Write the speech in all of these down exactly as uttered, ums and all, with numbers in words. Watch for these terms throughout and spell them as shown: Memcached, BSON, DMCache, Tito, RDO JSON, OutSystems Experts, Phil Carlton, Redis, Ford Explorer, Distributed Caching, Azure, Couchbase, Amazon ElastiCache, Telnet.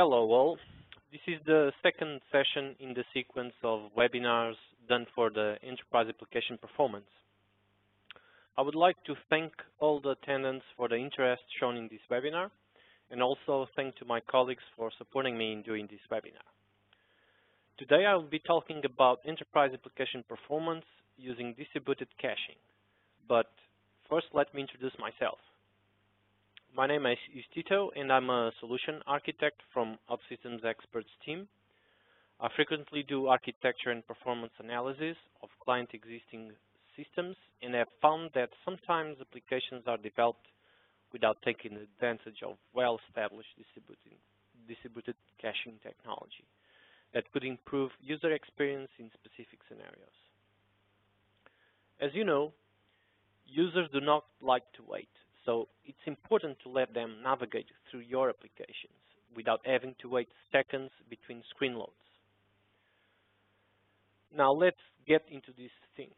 Hello all. This is the second session in the sequence of webinars done for the Enterprise Application Performance. I would like to thank all the attendants for the interest shown in this webinar, and also thank to my colleagues for supporting me in doing this webinar. Today I will be talking about Enterprise Application Performance using Distributed Caching, but first let me introduce myself. My name is Tito, and I'm a solution architect from OutSystems Experts team. I frequently do architecture and performance analysis of client existing systems, and have found that sometimes applications are developed without taking advantage of well-established distributed caching technology that could improve user experience in specific scenarios. As you know, users do not like to wait. So it's important to let them navigate through your applications without having to wait seconds between screen loads. Now let's get into this thing.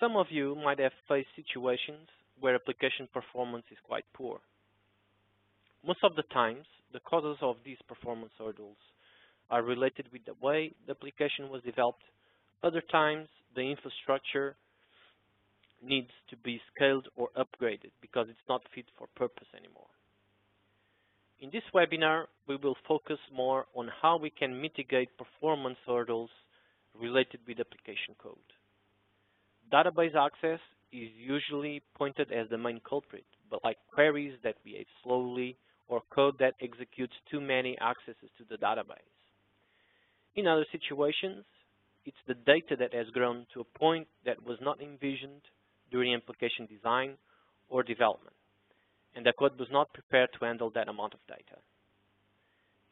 Some of you might have faced situations where application performance is quite poor. Most of the times, the causes of these performance hurdles are related with the way the application was developed. Other times, the infrastructure needs to be scaled or upgraded because it's not fit for purpose anymore. In this webinar, we will focus more on how we can mitigate performance hurdles related with application code. Database access is usually pointed as the main culprit, but like queries that behave slowly or code that executes too many accesses to the database. In other situations, it's the data that has grown to a point that was not envisioned during application design or development, and the code was not prepared to handle that amount of data.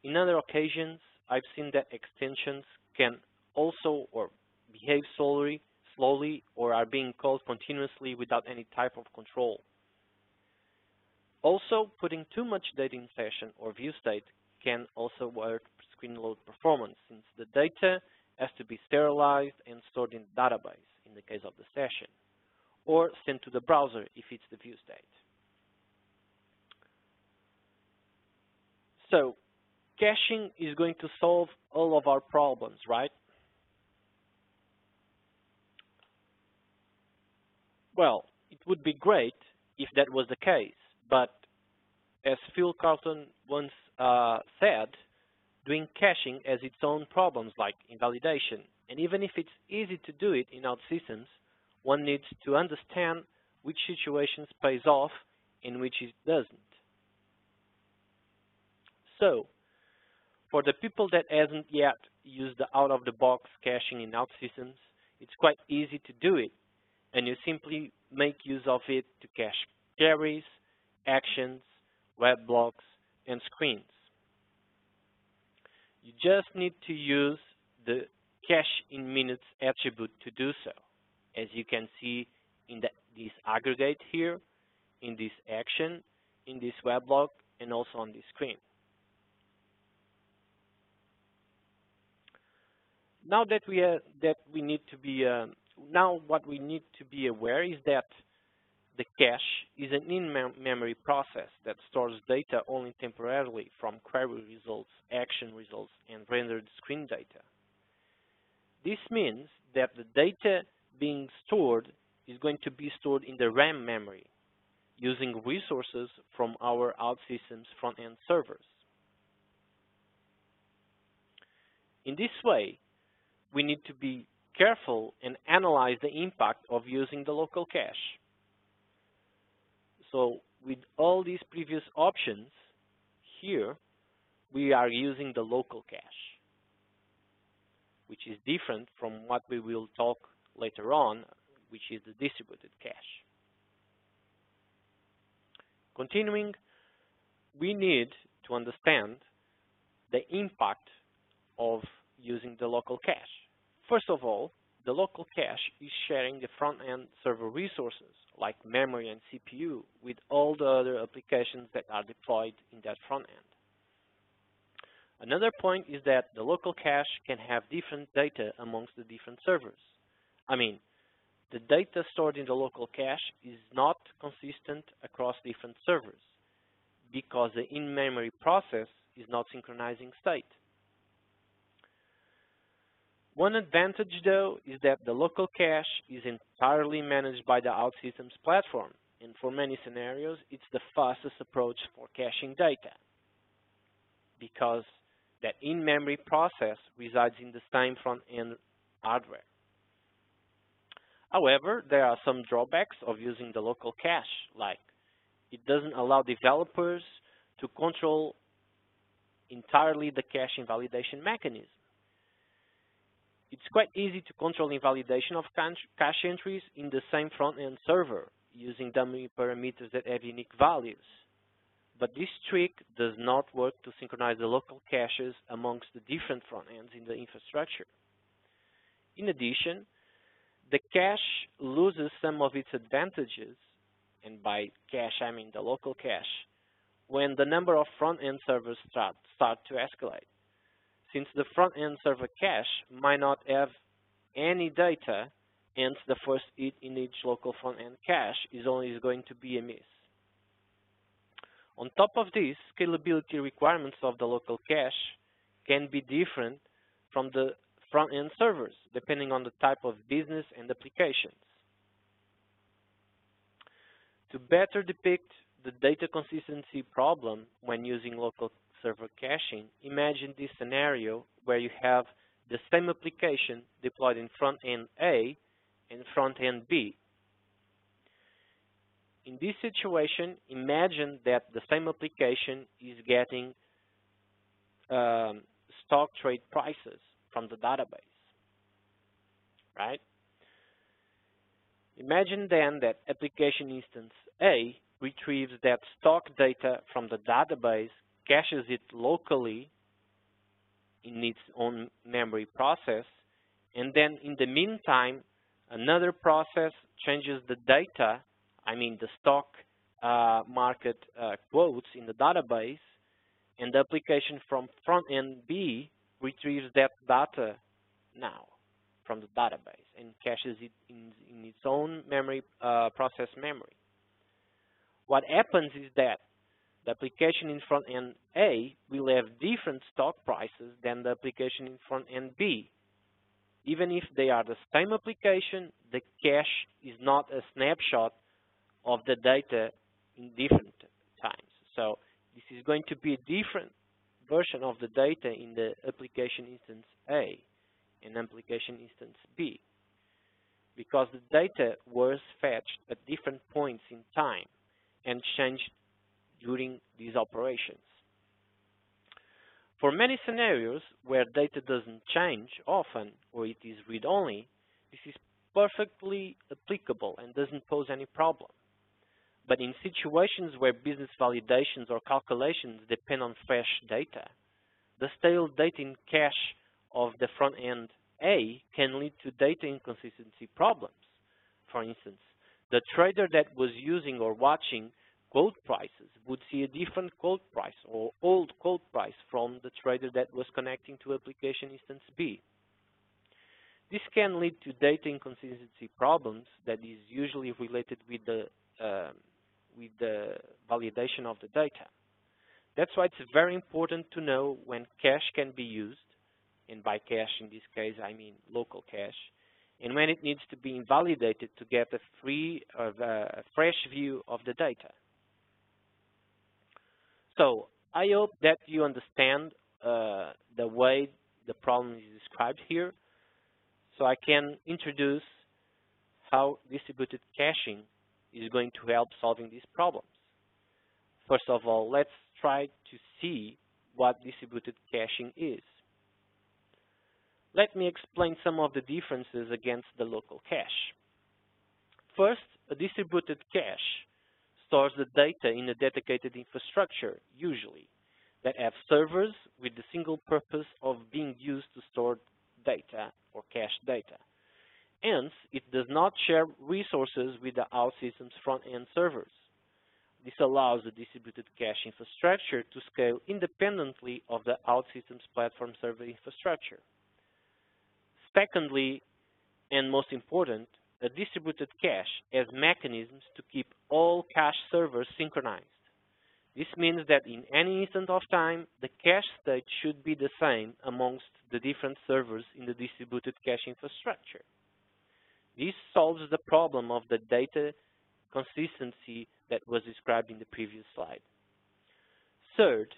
In other occasions, I've seen that extensions can also or behave slowly, slowly or are being called continuously without any type of control. Also, putting too much data in session or view state can also hurt screen load performance, since the data has to be sterilized and stored in the database in the case of the session, or sent to the browser if it's the view state. So, caching is going to solve all of our problems, right? Well, it would be great if that was the case, but as Phil Carlton once uh, said, doing caching has its own problems like invalidation, and even if it's easy to do it in OutSystems, one needs to understand which situations pays off and which it doesn't. So, for the people that hasn't yet used the out-of-the-box caching in OutSystems, it's quite easy to do it, and you simply make use of it to cache queries, actions, web blocks, and screens. You just need to use the cache in minutes attribute to do so, as you can see in the, this aggregate here, in this action, in this web block, and also on this screen. Now that we uh, that we need to be uh, now what we need to be aware is that the cache is an in-memory process that stores data only temporarily from query results, action results, and rendered screen data. This means that the data being stored is going to be stored in the RAM memory, using resources from our OutSystems front-end servers. In this way, we need to be careful and analyze the impact of using the local cache. So with all these previous options here, we are using the local cache, which is different from what we will talk later on, which is the distributed cache. Continuing, we need to understand the impact of using the local cache. First of all, the local cache is sharing the front-end server resources, like memory and C P U, with all the other applications that are deployed in that front-end. Another point is that the local cache can have different data amongst the different servers. I mean, the data stored in the local cache is not consistent across different servers. because the in-memory process is not synchronizing state. One advantage, though, is that the local cache is entirely managed by the OutSystems platform, and for many scenarios, it's the fastest approach for caching data, because that in-memory process resides in the same front-end hardware. However, there are some drawbacks of using the local cache, like it doesn't allow developers to control entirely the cache invalidation mechanism. It's quite easy to control invalidation of cache entries in the same front-end server using dummy parameters that have unique values. But this trick does not work to synchronize the local caches amongst the different front-ends in the infrastructure. In addition, the cache loses some of its advantages, and by cache I mean the local cache, when the number of front-end servers start, start to escalate. Since the front-end server cache might not have any data, hence the first hit in each local front-end cache is only going to be a miss. On top of this, scalability requirements of the local cache can be different from the front-end servers, depending on the type of business and applications. To better depict the data consistency problem when using local server caching, imagine this scenario where you have the same application deployed in front-end A and front-end B. In this situation, imagine that the same application is getting um, stock trade prices from the database, right? Imagine then that application instance A retrieves that stock data from the database, caches it locally in its own memory process, and then in the meantime, another process changes the data, I mean the stock uh, market uh, quotes in the database, and the application from front-end B retrieves that data now from the database and caches it in, in its own memory, uh, process memory. What happens is that the application in front-end A will have different stock prices than the application in front-end B. Even if they are the same application, the cache is not a snapshot of the data in different times. So this is going to be different version of the data in the application instance A and application instance B, because the data was fetched at different points in time and changed during these operations. For many scenarios where data doesn't change often or it is read-only, this is perfectly applicable and doesn't pose any problem. But in situations where business validations or calculations depend on fresh data, the stale data in cache of the front-end A can lead to data inconsistency problems. For instance, the trader that was using or watching quote prices would see a different quote price or old quote price from the trader that was connecting to application instance B. This can lead to data inconsistency problems that is usually related with the um, with the validation of the data. That's why it's very important to know when cache can be used, and by cache in this case I mean local cache, and when it needs to be invalidated to get a free or a fresh view of the data. So I hope that you understand uh, the way the problem is described here, so I can introduce how distributed caching is going to help solving these problems. First of all, let's try to see what distributed caching is. Let me explain some of the differences against the local cache. First, a distributed cache stores the data in a dedicated infrastructure, usually, that have servers with the single purpose of being used to store data or cache data. Hence, it does not share resources with the OutSystems front-end servers. This allows the distributed cache infrastructure to scale independently of the OutSystems platform server infrastructure. Secondly, and most important, a distributed cache has mechanisms to keep all cache servers synchronized. This means that in any instant of time, the cache state should be the same amongst the different servers in the distributed cache infrastructure. This solves the problem of the data consistency that was described in the previous slide. Third,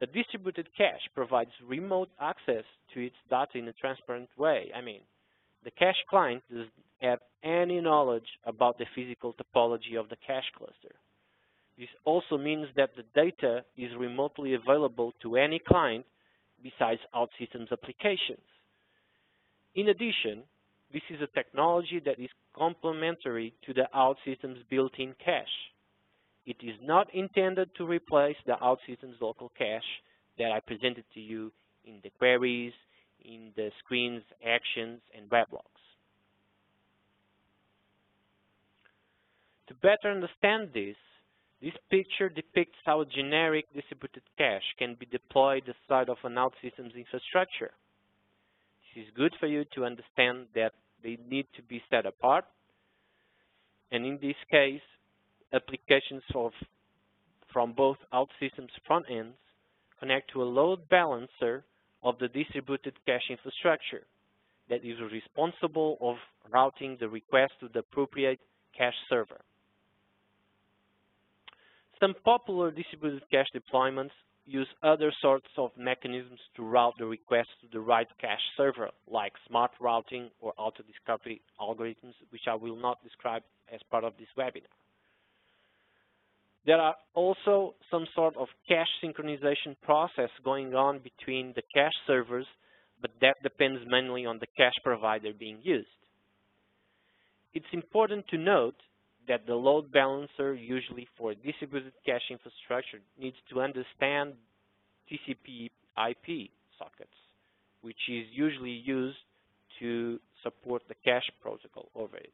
the distributed cache provides remote access to its data in a transparent way. I mean, the cache client doesn't have any knowledge about the physical topology of the cache cluster. This also means that the data is remotely available to any client besides OutSystems applications. In addition, this is a technology that is complementary to the OutSystems built-in cache. It is not intended to replace the OutSystems local cache that I presented to you in the queries, in the screens, actions, and weblogs. To better understand this, this picture depicts how a generic distributed cache can be deployed aside of an OutSystems infrastructure. This is good for you to understand that they need to be set apart, and in this case, applications of, from both OutSystems front ends connect to a load balancer of the distributed cache infrastructure that is responsible of routing the request to the appropriate cache server. Some popular distributed cache deployments use other sorts of mechanisms to route the request to the right cache server, like smart routing or auto-discovery algorithms, which I will not describe as part of this webinar. There are also some sort of cache synchronization process going on between the cache servers, but that depends mainly on the cache provider being used. It's important to note that the load balancer, usually for distributed cache infrastructure, needs to understand T C P I P sockets, which is usually used to support the cache protocol over it.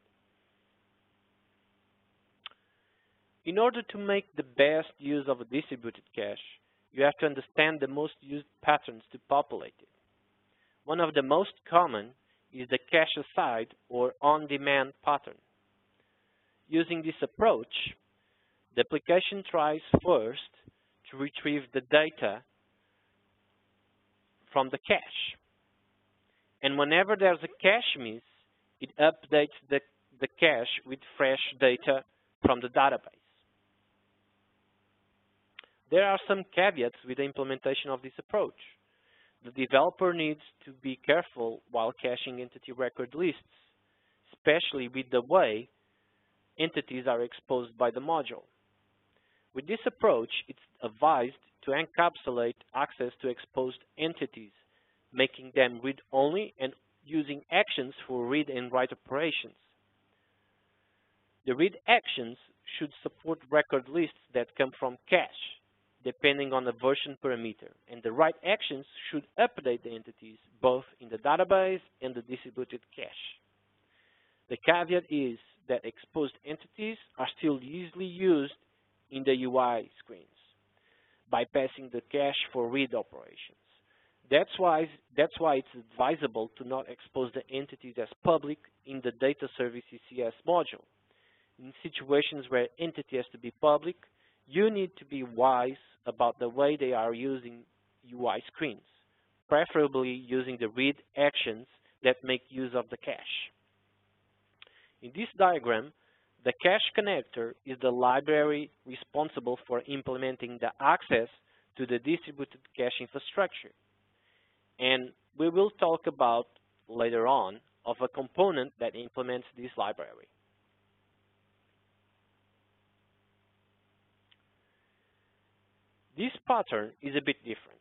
In order to make the best use of a distributed cache, you have to understand the most used patterns to populate it. One of the most common is the cache-aside or on-demand pattern. Using this approach, the application tries first to retrieve the data from the cache. And whenever there's a cache miss, it updates the, the cache with fresh data from the database. There are some caveats with the implementation of this approach. The developer needs to be careful while caching entity record lists, especially with the way entities are exposed by the module. With this approach, it's advised to encapsulate access to exposed entities, making them read-only and using actions for read and write operations. The read actions should support record lists that come from cache, depending on the version parameter, and the write actions should update the entities both in the database and the distributed cache. The caveat is that exposed entities are still easily used in the U I screens, bypassing the cache for read operations. That's why, that's why it's advisable to not expose the entities as public in the data services C S module. In situations where entity has to be public, you need to be wise about the way they are using U I screens, preferably using the read actions that make use of the cache. In this diagram, the cache connector is the library responsible for implementing the access to the distributed cache infrastructure. And we will talk about later on of a component that implements this library. This pattern is a bit different.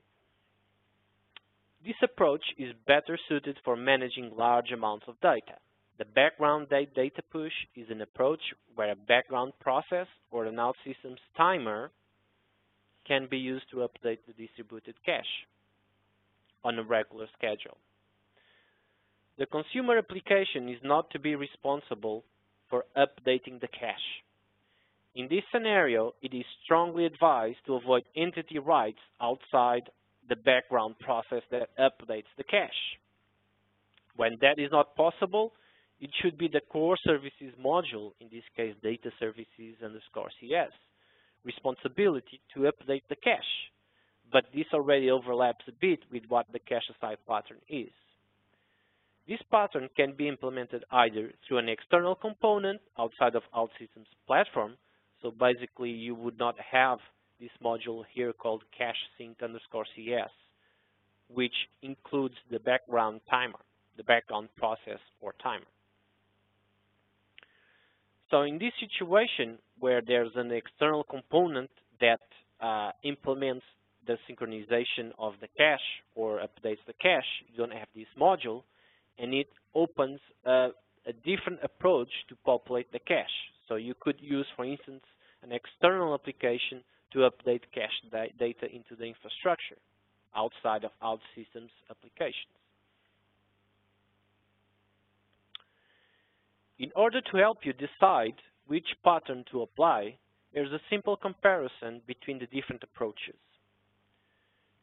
This approach is better suited for managing large amounts of data. The background data push is an approach where a background process or an OutSystems timer can be used to update the distributed cache on a regular schedule. The consumer application is not to be responsible for updating the cache. In this scenario, it is strongly advised to avoid entity writes outside the background process that updates the cache. When that is not possible, it should be the core services module, in this case data services underscore C S, responsibility to update the cache, but this already overlaps a bit with what the cache aside pattern is. This pattern can be implemented either through an external component outside of OutSystems platform, so basically you would not have this module here called cache sync underscore C S, which includes the background timer, the background process or timer. So in this situation where there's an external component that uh, implements the synchronization of the cache or updates the cache, you don't have this module, and it opens a, a different approach to populate the cache. So you could use, for instance, an external application to update cache da data into the infrastructure outside of OutSystems applications. In order to help you decide which pattern to apply, there's a simple comparison between the different approaches.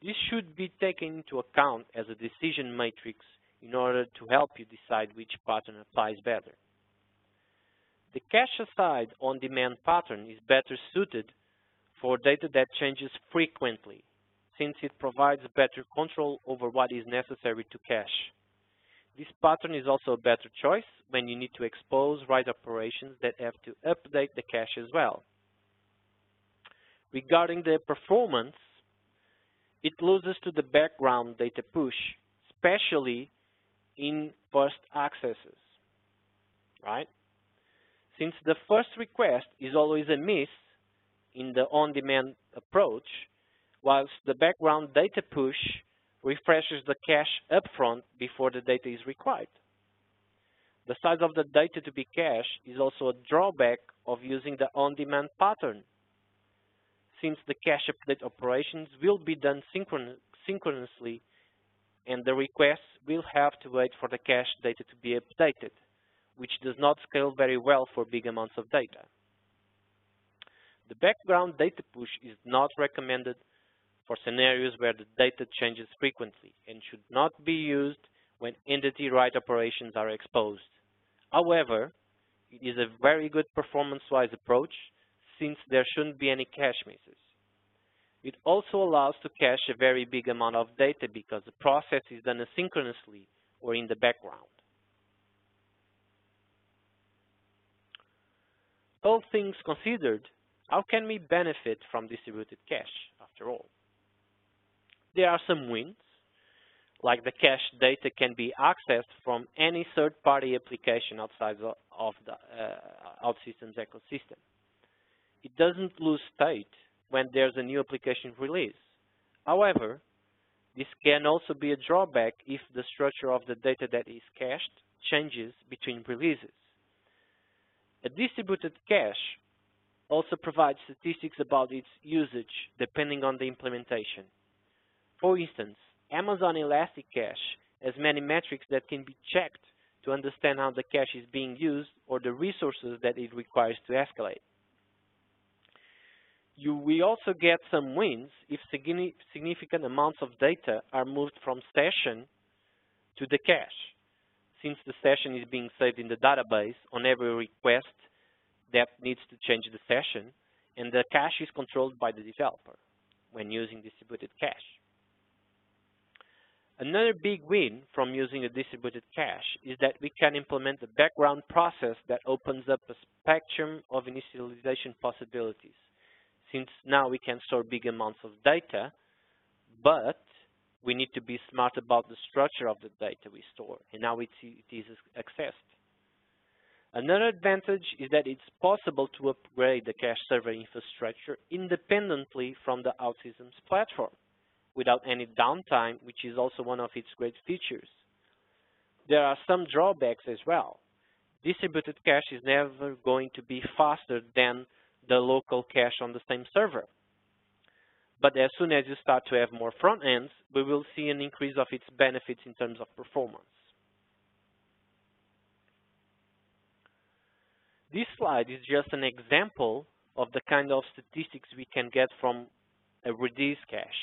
This should be taken into account as a decision matrix in order to help you decide which pattern applies better. The cache-aside on-demand pattern is better suited for data that changes frequently, since it provides better control over what is necessary to cache. This pattern is also a better choice when you need to expose write operations that have to update the cache as well. Regarding the performance, it loses to the background data push, especially in first accesses, right? Since the first request is always a miss in the on-demand approach, whilst the background data push refreshes the cache upfront before the data is required. The size of the data to be cached is also a drawback of using the on-demand pattern, since the cache update operations will be done synchron- synchronously and the requests will have to wait for the cache data to be updated, which does not scale very well for big amounts of data. The background data push is not recommended for scenarios where the data changes frequently and should not be used when entity write operations are exposed. However, it is a very good performance-wise approach since there shouldn't be any cache misses. It also allows to cache a very big amount of data because the process is done asynchronously or in the background. All things considered, how can we benefit from distributed cache after all? There are some wins, like the cached data can be accessed from any third-party application outside of the uh, OutSystems ecosystem. It doesn't lose state when there's a new application release. However, this can also be a drawback if the structure of the data that is cached changes between releases. A distributed cache also provides statistics about its usage depending on the implementation. For instance, Amazon ElastiCache has many metrics that can be checked to understand how the cache is being used or the resources that it requires to escalate. You will also get some wins if significant amounts of data are moved from session to the cache, since the session is being saved in the database on every request that needs to change the session, and the cache is controlled by the developer when using distributed cache. Another big win from using a distributed cache is that we can implement a background process that opens up a spectrum of initialization possibilities, since now we can store big amounts of data, but we need to be smart about the structure of the data we store, and now it is accessed. Another advantage is that it's possible to upgrade the cache server infrastructure independently from the OutSystems platform without any downtime, which is also one of its great features. There are some drawbacks as well. Distributed cache is never going to be faster than the local cache on the same server. But as soon as you start to have more front ends, we will see an increase of its benefits in terms of performance. This slide is just an example of the kind of statistics we can get from a Redis cache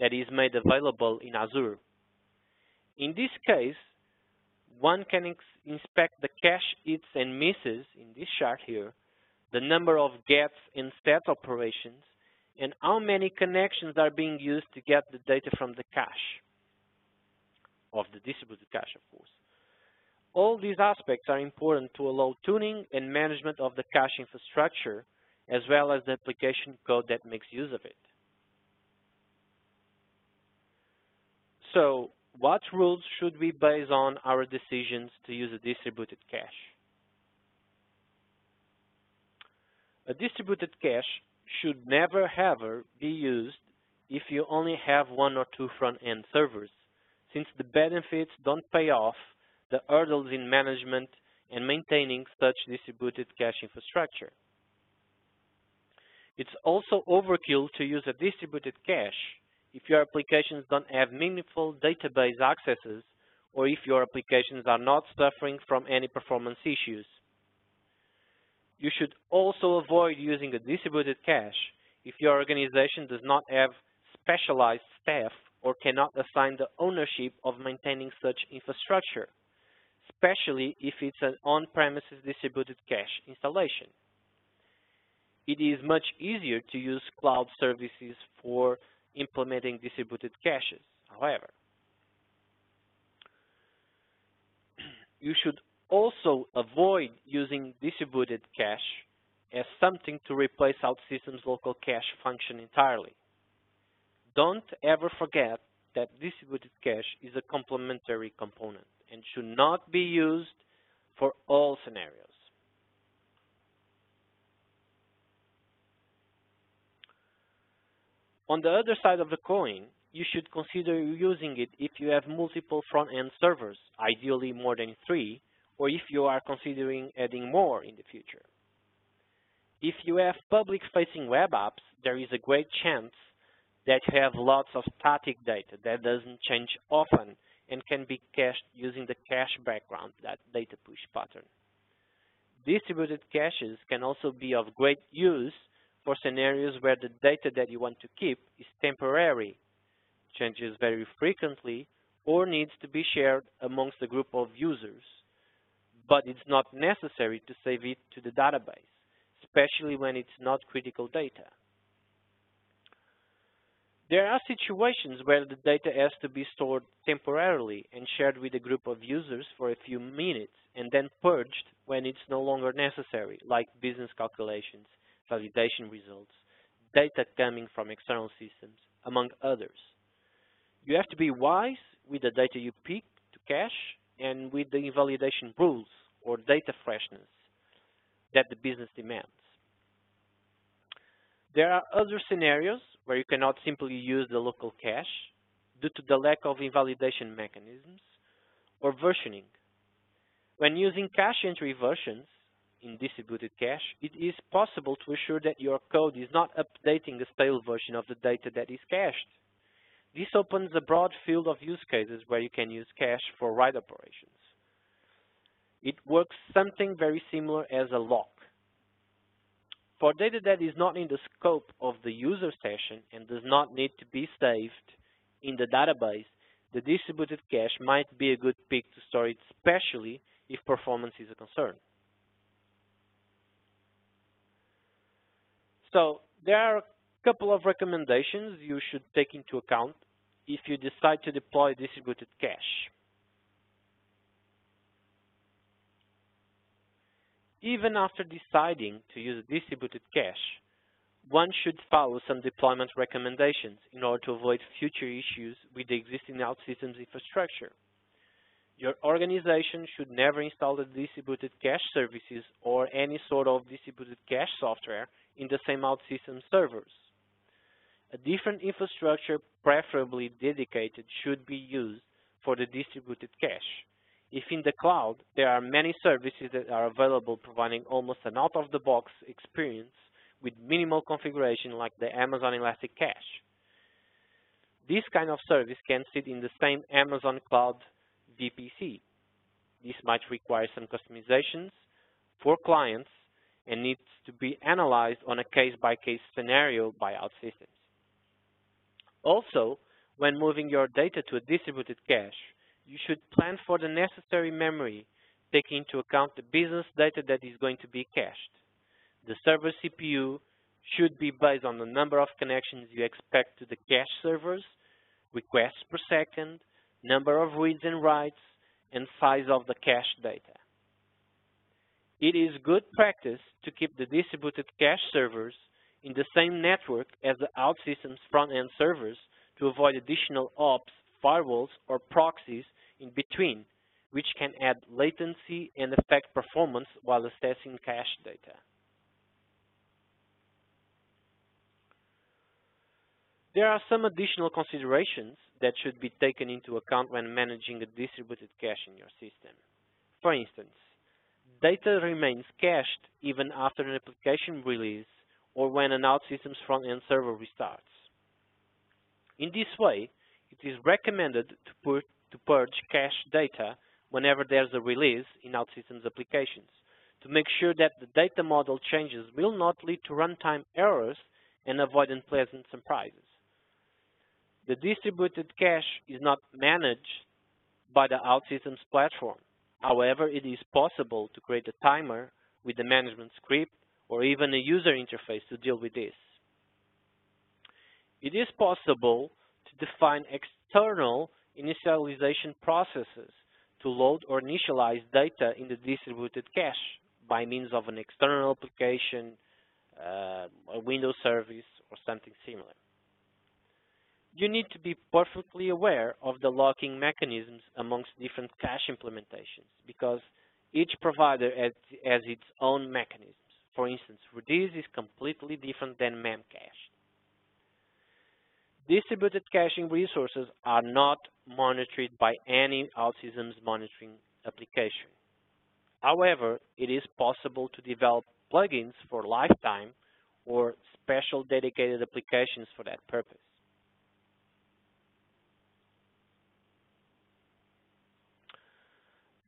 that is made available in Azure. In this case, one can inspect the cache hits and misses in this chart here the number of gets and sets operations, and how many connections are being used to get the data from the cache, of the distributed cache, of course. All these aspects are important to allow tuning and management of the cache infrastructure, as well as the application code that makes use of it. So, what rules should we base on our decisions to use a distributed cache? A distributed cache should never ever be used if you only have one or two front-end servers, since the benefits don't pay off the hurdles in management and maintaining such distributed cache infrastructure. It's also overkill to use a distributed cache if your applications don't have meaningful database accesses or if your applications are not suffering from any performance issues. You should also avoid using a distributed cache if your organization does not have specialized staff or cannot assign the ownership of maintaining such infrastructure, especially if it's an on-premises distributed cache installation. It is much easier to use cloud services for implementing distributed caches, however. You should also avoid using distributed cache as something to replace OutSystems local cache function entirely. Don't ever forget that distributed cache is a complementary component and should not be used for all scenarios. On the other side of the coin, you should consider using it if you have multiple front-end servers, ideally more than three, or if you are considering adding more in the future. If you have public-facing web apps, there is a great chance that you have lots of static data that doesn't change often and can be cached using the cache background, that data push pattern. Distributed caches can also be of great use for scenarios where the data that you want to keep is temporary, changes very frequently, or needs to be shared amongst a group of users, but it's not necessary to save it to the database, especially when it's not critical data. There are situations where the data has to be stored temporarily and shared with a group of users for a few minutes and then purged when it's no longer necessary, like business calculations, validation results, data coming from external systems, among others. You have to be wise with the data you pick to cache and with the invalidation rules or data freshness that the business demands. There are other scenarios where you cannot simply use the local cache due to the lack of invalidation mechanisms or versioning. When using cache entry versions in distributed cache, it is possible to assure that your code is not updating a stale version of the data that is cached. This opens a broad field of use cases where you can use cache for write operations. It works something very similar as a lock. For data that is not in the scope of the user session and does not need to be saved in the database, the distributed cache might be a good pick to store it, especially if performance is a concern. So, there are a couple of recommendations you should take into account if you decide to deploy distributed cache. Even after deciding to use a distributed cache, one should follow some deployment recommendations in order to avoid future issues with the existing OutSystems infrastructure. Your organization should never install the distributed cache services or any sort of distributed cache software in the same OutSystems servers. A different infrastructure, preferably dedicated, should be used for the distributed cache. If in the cloud, there are many services that are available providing almost an out-of-the-box experience with minimal configuration, like the Amazon ElastiCache. This kind of service can sit in the same Amazon Cloud V P C. This might require some customizations for clients and needs to be analyzed on a case-by-case scenario by OutSystems. Also, when moving your data to a distributed cache, you should plan for the necessary memory, taking into account the business data that is going to be cached. The server C P U should be based on the number of connections you expect to the cache servers, requests per second, number of reads and writes, and size of the cache data. It is good practice to keep the distributed cache servers in the same network as the OutSystems front-end servers to avoid additional ops, firewalls, or proxies in between, which can add latency and affect performance while accessing cache data. There are some additional considerations that should be taken into account when managing a distributed cache in your system. For instance, data remains cached even after an application release or when an OutSystems front-end server restarts. In this way, it is recommended to, pur to purge cache data whenever there's a release in OutSystems applications, to make sure that the data model changes will not lead to runtime errors and avoid unpleasant surprises. The distributed cache is not managed by the OutSystems platform. However, it is possible to create a timer with a management script or even a user interface to deal with this. It is possible to define external initialization processes to load or initialize data in the distributed cache by means of an external application, uh, a Windows service, or something similar. You need to be perfectly aware of the locking mechanisms amongst different cache implementations because each provider has, has its own mechanisms. For instance, Redis is completely different than Memcached. Distributed caching resources are not monitored by any OutSystems monitoring application. However, it is possible to develop plugins for lifetime or special dedicated applications for that purpose.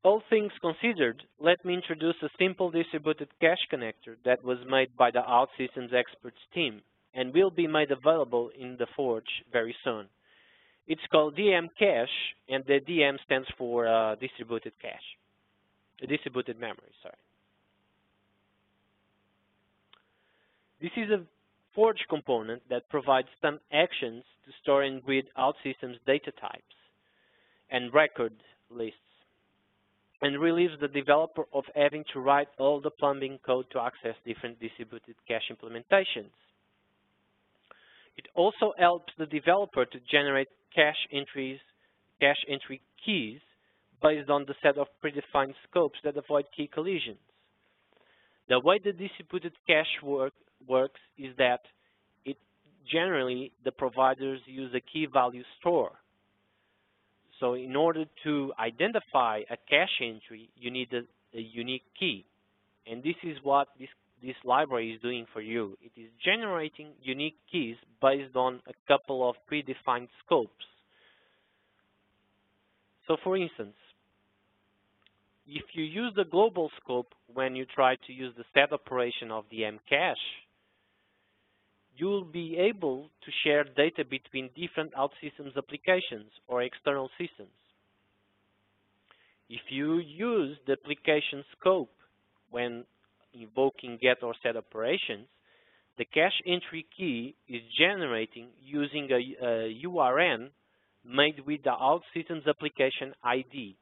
All things considered, let me introduce a simple distributed cache connector that was made by the OutSystems Experts team and will be made available in the Forge very soon. It's called DMCache, and the D M stands for uh, distributed cache, uh, distributed memory, sorry. This is a Forge component that provides some actions to store and read OutSystems data types and record lists, and relieves the developer of having to write all the plumbing code to access different distributed cache implementations. It also helps the developer to generate cache entries, cache entry keys based on the set of predefined scopes that avoid key collisions. The way the distributed cache work, works is that it generally the providers use a key value store. So in order to identify a cache entry, you need a, a unique key. And this is what this, this library is doing for you. It is generating unique keys based on a couple of predefined scopes. So for instance, if you use the global scope when you try to use the set operation of the Memcache, you will be able to share data between different OutSystems applications or external systems. If you use the application scope when invoking get or set operations, the cache entry key is generating using a, a U R N made with the OutSystems application I D.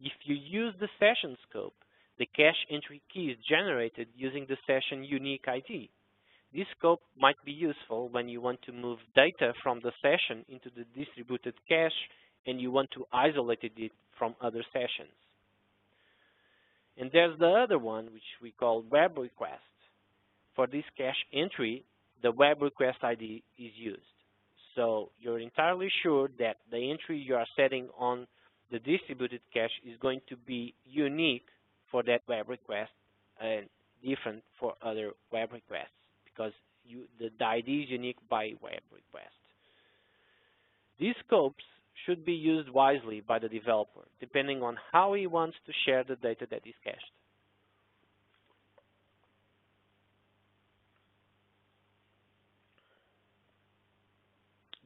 If you use the session scope, the cache entry key is generated using the session unique I D. This scope might be useful when you want to move data from the session into the distributed cache and you want to isolate it from other sessions. And there's the other one, which we call web request. For this cache entry, the web request I D is used. So you're entirely sure that the entry you are setting on the distributed cache is going to be unique for that web request and different for other web requests, because you, the I D is unique by web request. These scopes should be used wisely by the developer, depending on how he wants to share the data that is cached.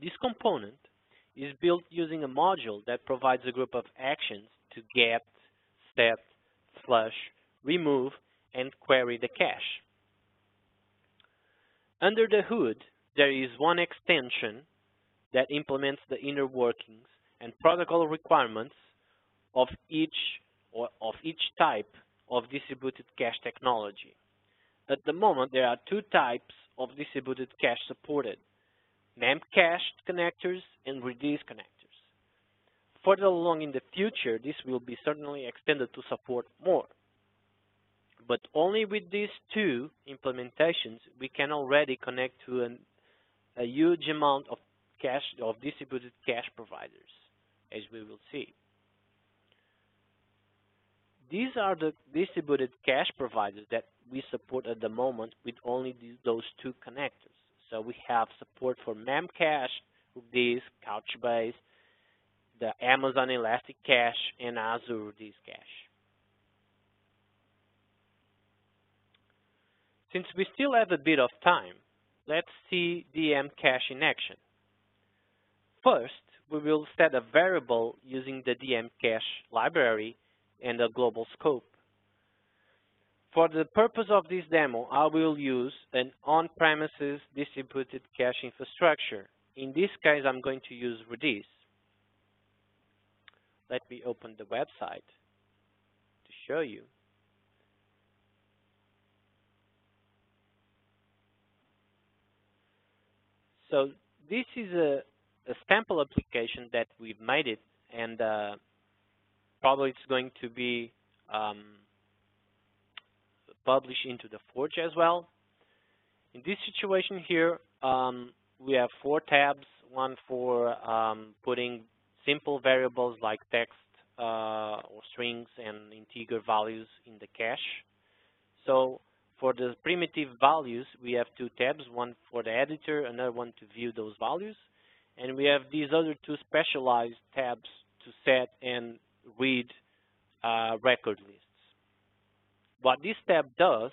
This component is built using a module that provides a group of actions to get, set, flush, remove, and query the cache. Under the hood, there is one extension that implements the inner workings and protocol requirements of each or of each type of distributed cache technology. At the moment, there are two types of distributed cache supported: Memcached connectors and Redis connectors. Further along in the future, this will be certainly extended to support more. But only with these two implementations, we can already connect to an, a huge amount of cache of distributed cache providers, as we will see. These are the distributed cache providers that we support at the moment with only these, those two connectors. So we have support for Memcached, Redis, Couchbase, the Amazon ElastiCache, and Azure Redis Cache. Since we still have a bit of time, let's see DMCache in action. First, we will set a variable using the DMCache library and a global scope. For the purpose of this demo, I will use an on-premises distributed cache infrastructure. In this case, I'm going to use Redis. Let me open the website to show you. So this is a, a sample application that we've made it, and uh, probably it's going to be um, published into the Forge as well. In this situation here, um, we have four tabs, one for um, putting simple variables like text uh, or strings and integer values in the cache. So for the primitive values, we have two tabs, one for the editor, another one to view those values. And we have these other two specialized tabs to set and read uh, record lists. What this tab does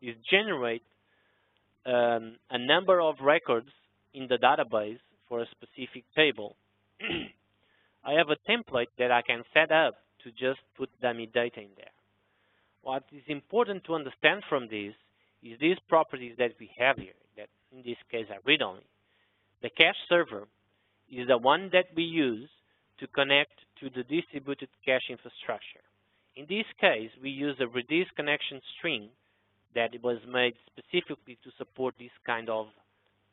is generate um, a number of records in the database for a specific table. I have a template that I can set up to just put dummy data in there. What is important to understand from this is these properties that we have here, that in this case are read-only. The cache server is the one that we use to connect to the distributed cache infrastructure. In this case, we use a Redis connection string that was made specifically to support this kind of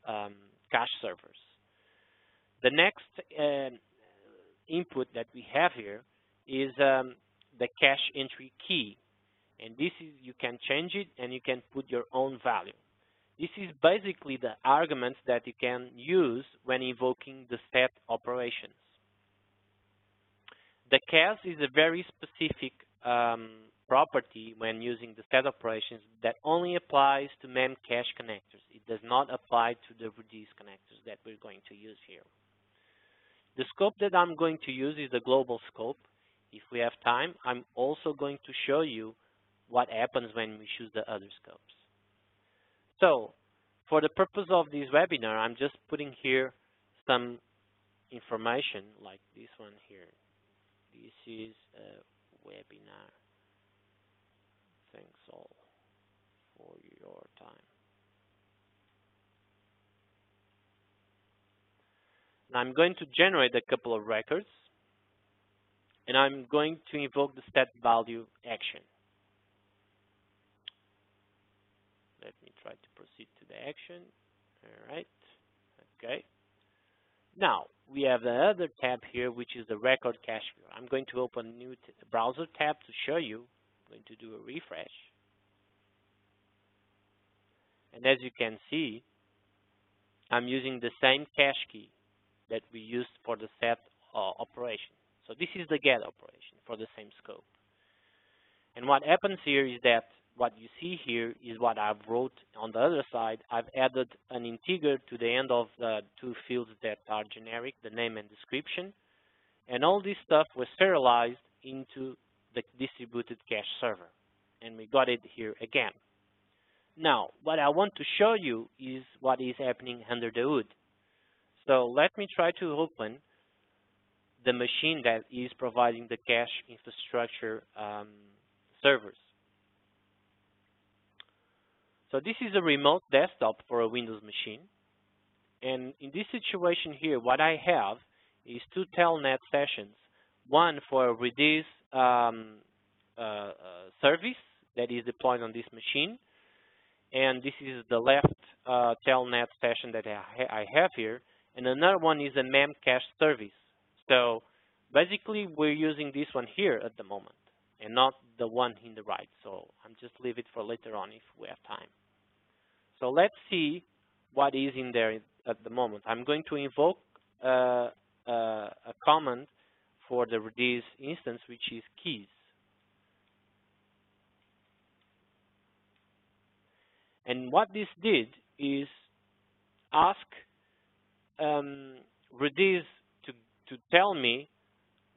um, cache servers. The next uh, input that we have here is um, the cache entry key. And this is, you can change it and you can put your own value. This is basically the arguments that you can use when invoking the set operations. The cache is a very specific um, property when using the set operations that only applies to Memcache connectors. It does not apply to the Redis connectors that we're going to use here. The scope that I'm going to use is the global scope. If we have time, I'm also going to show you what happens when we choose the other scopes. So, for the purpose of this webinar, I'm just putting here some information like this one here. This is a webinar. Thanks all for your time. Now I'm going to generate a couple of records, and I'm going to invoke the set value action. Let me try to proceed to the action. All right. Okay. Now we have the other tab here, which is the record cache viewer. I'm going to open a new t browser tab to show you. I'm going to do a refresh. And as you can see, I'm using the same cache key that we used for the set uh, operation. So this is the get operation for the same scope. And what happens here is that what you see here is what I've wrote on the other side. I've added an integer to the end of the two fields that are generic, the name and description. And all this stuff was serialized into the distributed cache server. And we got it here again. Now, what I want to show you is what is happening under the hood. So let me try to open the machine that is providing the cache infrastructure um, servers. So this is a remote desktop for a Windows machine. And in this situation here, what I have is two telnet sessions, one for Redis um, uh, uh, service that is deployed on this machine. And this is the left uh, telnet session that I, ha I have here. And another one is a Memcached service. So basically, we're using this one here at the moment and not the one in the right. So I'm just leave it for later on if we have time. So let's see what is in there at the moment. I'm going to invoke uh, uh, a command for the Redis instance, which is keys. And what this did is ask um, Redis to, to tell me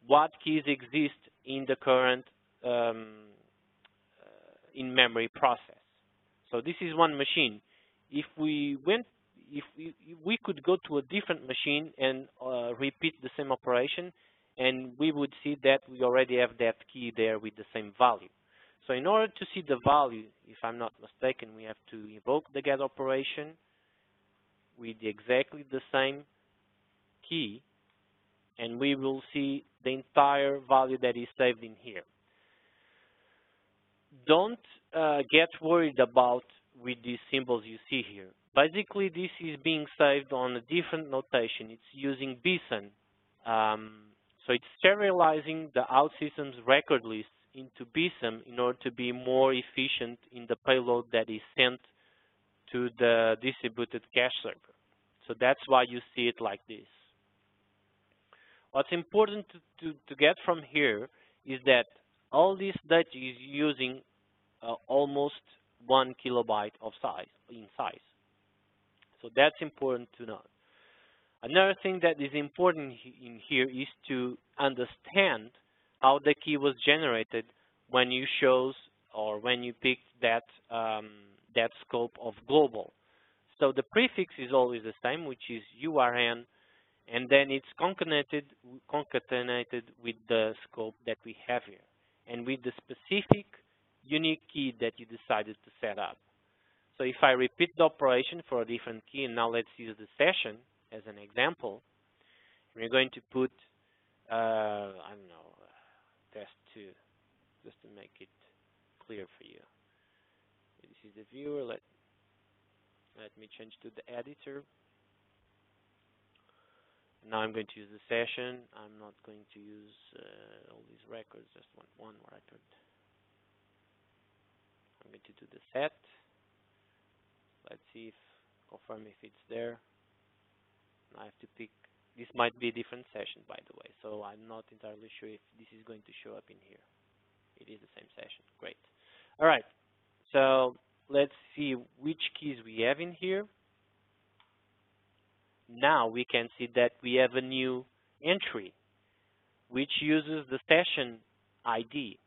what keys exist in the current um, uh, in-memory process. So this is one machine. If we went, if we, we could go to a different machine and uh, repeat the same operation, and we would see that we already have that key there with the same value. So in order to see the value, if I'm not mistaken, we have to invoke the get operation with exactly the same key, and we will see the entire value that is saved in here. Don't uh, get worried about with these symbols you see here. Basically, this is being saved on a different notation. It's using B S O N. Um, so it's serializing the OutSystems record list into B S O N in order to be more efficient in the payload that is sent to the distributed cache server. So that's why you see it like this. What's important to, to, to get from here is that all this data is using uh, almost one kilobyte of size in size. So that's important to know. Another thing that is important in here is to understand how the key was generated when you chose or when you picked that um, that scope of global. So the prefix is always the same, which is U R N, and then it's concatenated concatenated with the scope that we have here and with the specific unique key that you decided to set up. So if I repeat the operation for a different key, and now let's use the session as an example, we're going to put, uh, I don't know, test two, just to make it clear for you. This is the viewer. Let, let me change to the editor. Now I'm going to use the session. I'm not going to use uh, all these records, just want one record. I'm going to do the set. Let's see if, confirm if it's there. And I have to pick, this might be a different session, by the way, so I'm not entirely sure if this is going to show up in here. It is the same session, great. All right, so let's see which keys we have in here. Now we can see that we have a new entry, which uses the session I D.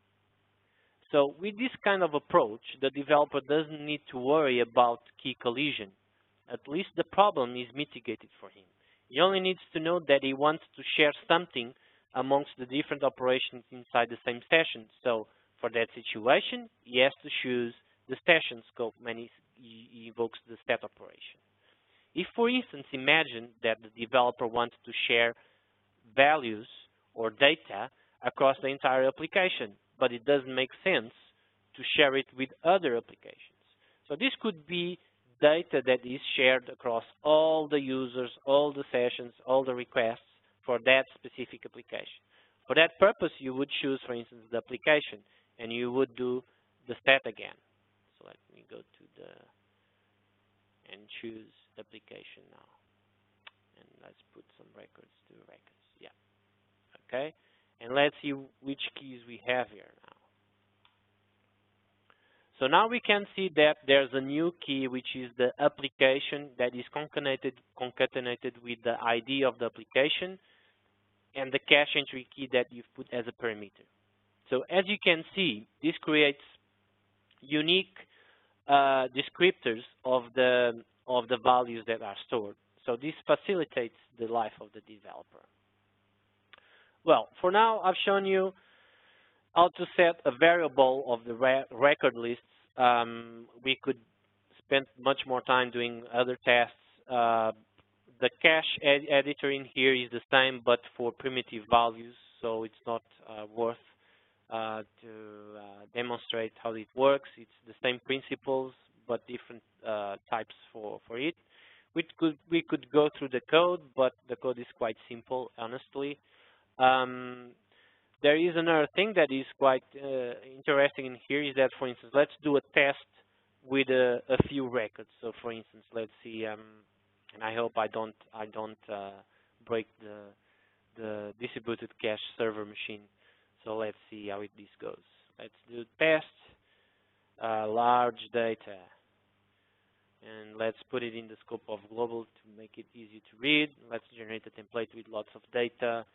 So with this kind of approach, the developer doesn't need to worry about key collision. At least the problem is mitigated for him. He only needs to know that he wants to share something amongst the different operations inside the same session. So for that situation, he has to choose the session scope when he evokes the set operation. If, for instance, imagine that the developer wants to share values or data across the entire application, but it doesn't make sense to share it with other applications. So this could be data that is shared across all the users, all the sessions, all the requests for that specific application. For that purpose, you would choose, for instance, the application, and you would do the set again. So let me go to the, and choose application now. And let's put some records to records, yeah, okay. And let's see which keys we have here now. So now we can see that there's a new key, which is the application that is concatenated, concatenated with the I D of the application and the cache entry key that you've put as a parameter. So as you can see, this creates unique uh, descriptors of the, of the values that are stored. So this facilitates the life of the developer. Well, for now, I've shown you how to set a variable of the re record lists. Um, we could spent much more time doing other tasks. Uh, the cache ed editor in here is the same, but for primitive values, so it's not uh, worth uh, to uh, demonstrate how it works. It's the same principles, but different uh, types for, for it. We could, we could go through the code, but the code is quite simple, honestly. Um, there is another thing that is quite uh, interesting in here is that, for instance, let's do a test with a, a few records. So, for instance, let's see, um, and I hope I don't I don't uh, break the the distributed cache server machine. So let's see how it this goes. Let's do test uh, large data, and let's put it in the scope of global to make it easy to read. Let's generate a template with lots of data.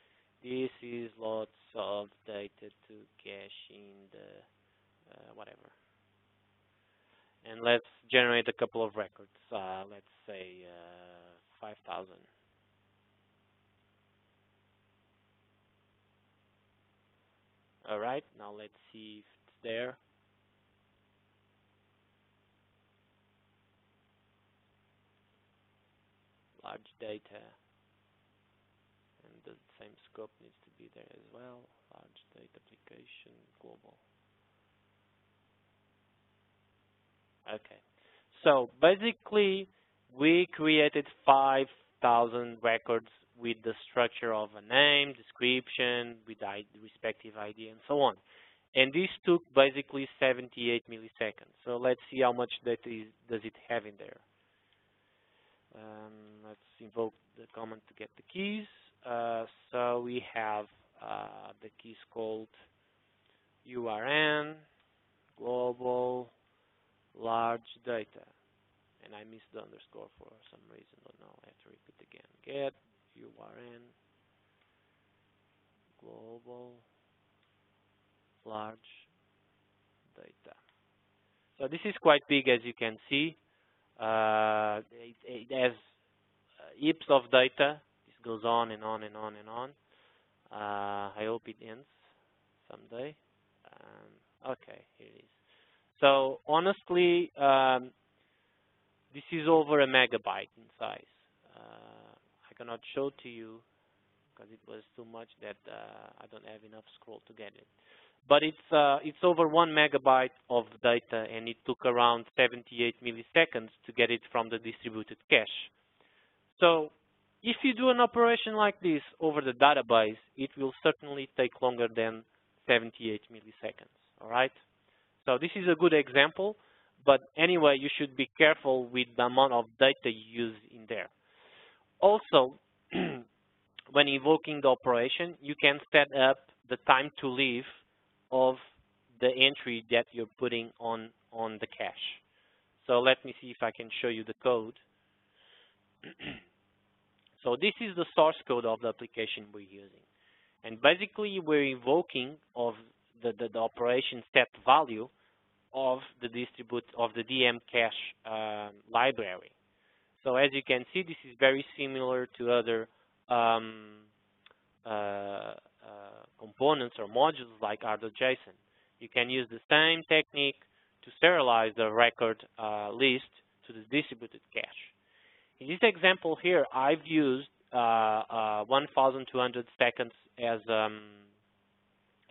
This is lots of data to cache in the uh, whatever. And let's generate a couple of records. Uh, let's say uh, five thousand. All right, now let's see if it's there. Large data. And the same scope needs to be there as well. Large data application, global. Okay, so basically we created five thousand records with the structure of a name, description, with the respective I D and so on. And this took basically seventy-eight milliseconds. So let's see how much data is, does it have in there. Um, let's invoke the command to get the keys. Uh, so we have uh, the keys called U R N, global, large data, and I missed the underscore for some reason. Don't know. I have to repeat again. Get U R N global large data. So this is quite big, as you can see. Uh, it, it has heaps of data. This goes on and on and on and on. Uh, I hope it ends someday. Um, okay, here it is. So honestly, um, this is over a megabyte in size. Uh, I cannot show to you because it was too much that uh, I don't have enough scroll to get it. But it's uh, it's over one megabyte of data, and it took around seventy-eight milliseconds to get it from the distributed cache. So if you do an operation like this over the database, it will certainly take longer than seventy-eight milliseconds. All right. So this is a good example, but anyway, you should be careful with the amount of data you use in there. Also, when invoking the operation, you can set up the time to live of the entry that you're putting on, on the cache. So let me see if I can show you the code. So this is the source code of the application we're using. And basically, we're invoking of The, the, the operation step value of the distribute of the D M cache um, library. So as you can see, this is very similar to other um, uh, uh, components or modules like R D O JSON. You can use the same technique to serialize the record uh, list to the distributed cache. In this example here, I've used uh, uh, one thousand two hundred seconds as um,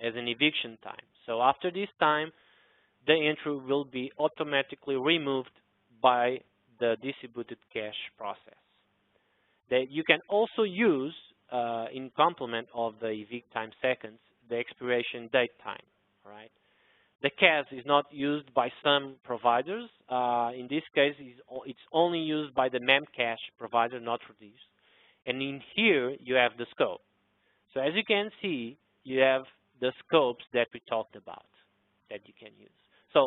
as an eviction time. So after this time, the entry will be automatically removed by the distributed cache process. That you can also use uh, in complement of the evict time seconds, the expiration date time, right? The C A S is not used by some providers. Uh, in this case, it's only used by the Memcache provider, not Redis. And in here, you have the scope. So as you can see, you have the scopes that we talked about that you can use. So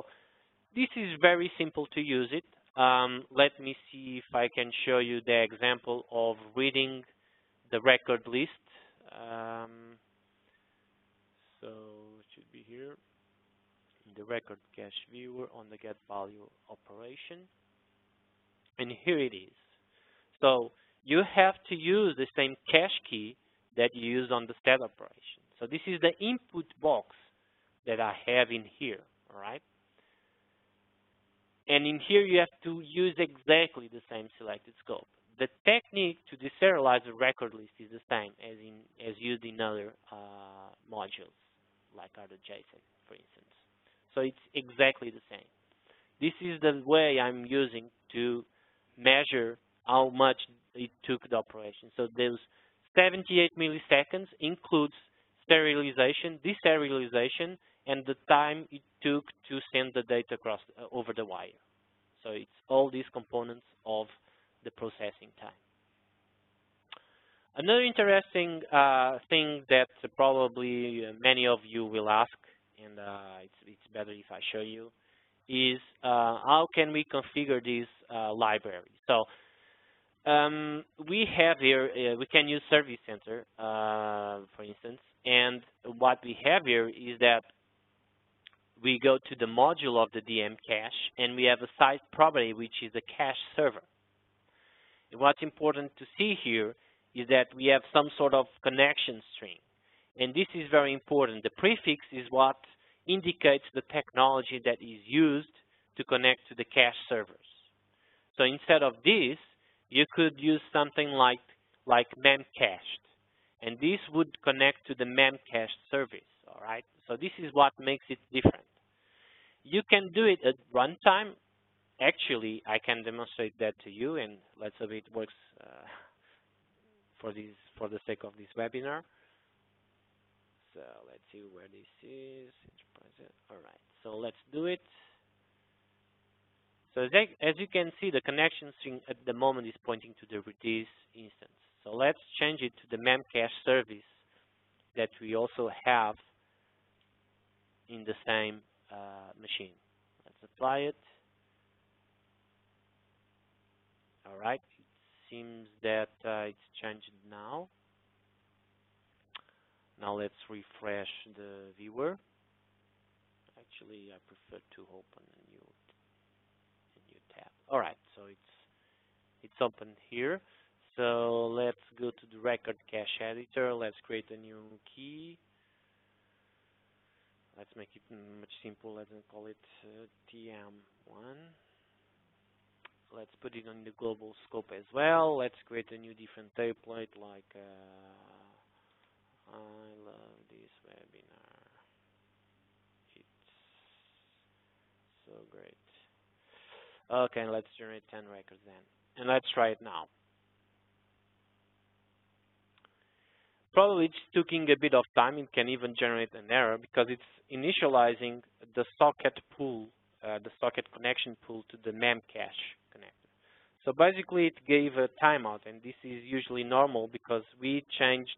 this is very simple to use it. Um, let me see if I can show you the example of reading the record list. Um, so it should be here. The record cache viewer on the get value operation. And here it is. So you have to use the same cache key that you use on the set operation. So this is the input box that I have in here, all right? And in here, you have to use exactly the same selected scope. The technique to deserialize a record list is the same as, in, as used in other uh, modules, like R D O JSON, for instance. So it's exactly the same. This is the way I'm using to measure how much it took the operation. So those seventy-eight milliseconds includes serialization, deserialization, and the time it took to send the data across uh, over the wire. So it's all these components of the processing time. Another interesting uh, thing that probably many of you will ask, and uh, it's, it's better if I show you, is uh, how can we configure this uh, library? So um, we have here, uh, we can use Service Center, uh, for instance, and what we have here is that we go to the module of the D M cache, and we have a site property, which is a cache server. And what's important to see here is that we have some sort of connection string. And this is very important. The prefix is what indicates the technology that is used to connect to the cache servers. So instead of this, you could use something like, like Memcached. And this would connect to the Memcached service, all right? So this is what makes it different. You can do it at runtime. Actually, I can demonstrate that to you, and let's hope it works uh, for, this, for the sake of this webinar. So let's see where this is. All right, so let's do it. So as you can see, the connection string at the moment is pointing to the Redis instance. So let's change it to the Memcache service that we also have in the same uh, machine. Let's apply it. All right, it seems that uh, it's changed now. Now let's refresh the viewer. Actually, I prefer to open a new, a new tab. All right, so it's it's open here. So let's go to the record cache editor. Let's create a new key. Let's make it much simpler. Let's call it uh, T M one. Let's put it on the global scope as well. Let's create a new different template like. Uh, I love this webinar. It's so great. Okay, let's generate ten records then. And let's try it now. Probably it's taking a bit of time. It can even generate an error because it's initializing the socket pool, uh, the socket connection pool to the Memcache connector. So basically it gave a timeout, and this is usually normal because we changed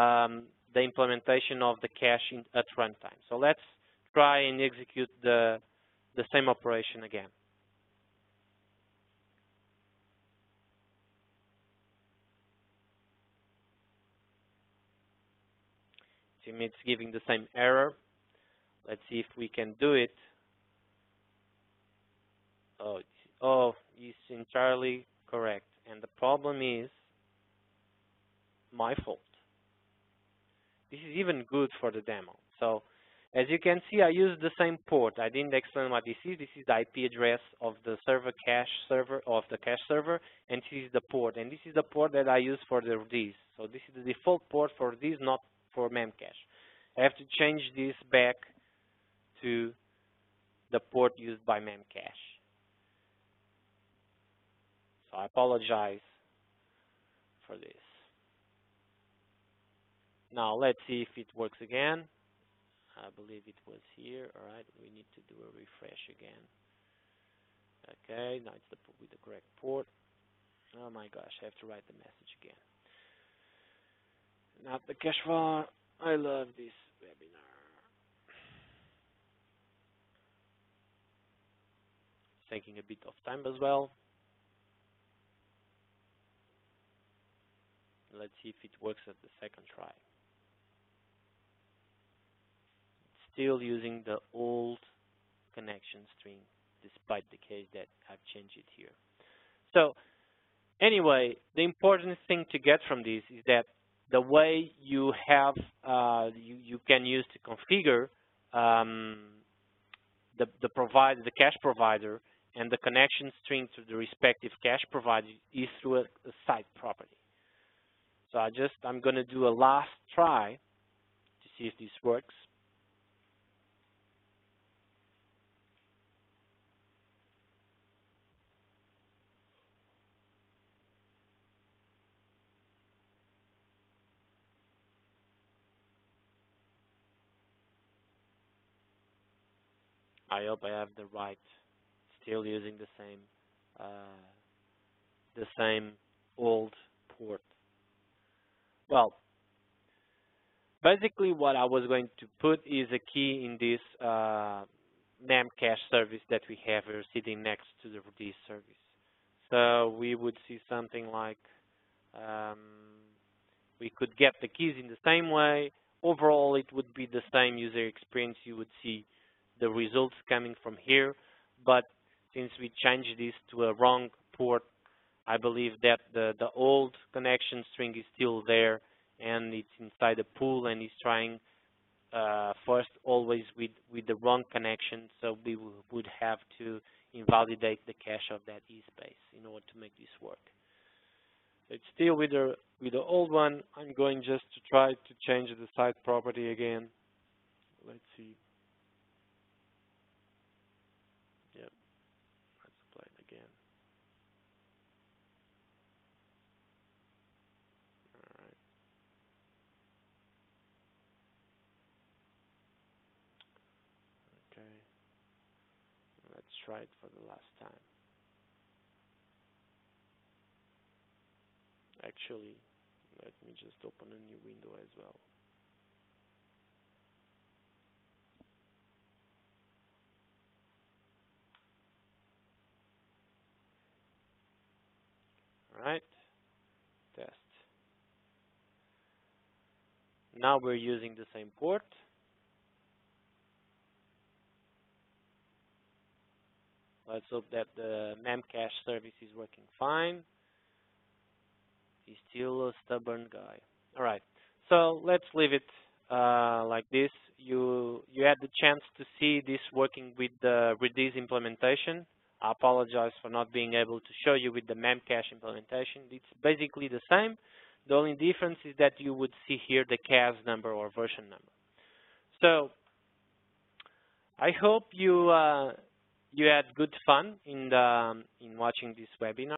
Um, the implementation of the cache in, at runtime. So let's try and execute the, the same operation again. It's giving the same error. Let's see if we can do it. Oh, it's, oh, it's entirely correct. And the problem is my fault. This is even good for the demo. So as you can see, I used the same port. I didn't explain what this is. This is the I P address of the server cache server of the cache server, and this is the port. And this is the port that I use for the Redis. So this is the default port for Redis, not for Memcache. I have to change this back to the port used by Memcache. So I apologize for this. Now let's see if it works again. I believe it was here. All right, we need to do a refresh again. Okay, now it's the, with the correct port. Oh my gosh, I have to write the message again. Not the cache file. I love this webinar. It's taking a bit of time as well. Let's see if it works at the second try. Still using the old connection string, despite the case that I've changed it here. So anyway, the important thing to get from this is that the way you have uh, you, you can use to configure um, the, the, provider, the cache provider and the connection string to the respective cache provided is through a, a site property. So I just, I'm going to do a last try to see if this works. I hope I have the right, still using the same, uh, the same old port. Well, basically what I was going to put is a key in this uh, Memcache service that we have here sitting next to the Redis service. So we would see something like, um, we could get the keys in the same way. Overall, it would be the same user experience. You would see the results coming from here, but since we changed this to a wrong port, I believe that the, the old connection string is still there and it's inside the pool and it's trying uh, first always with, with the wrong connection, so we would have to invalidate the cache of that e-space in order to make this work. So it's still with the, with the old one. I'm going just to try to change the site property again. Let's see. Try it for the last time. Actually, let me just open a new window as well. All right, test. Now we're using the same port. Let's hope that the Memcache service is working fine. He's still a stubborn guy. All right, so let's leave it uh, like this. You you had the chance to see this working with the Redis implementation. I apologize for not being able to show you with the Memcache implementation. It's basically the same. The only difference is that you would see here the C A S number or version number. So I hope you. Uh, You had good fun in the, um, in watching this webinar.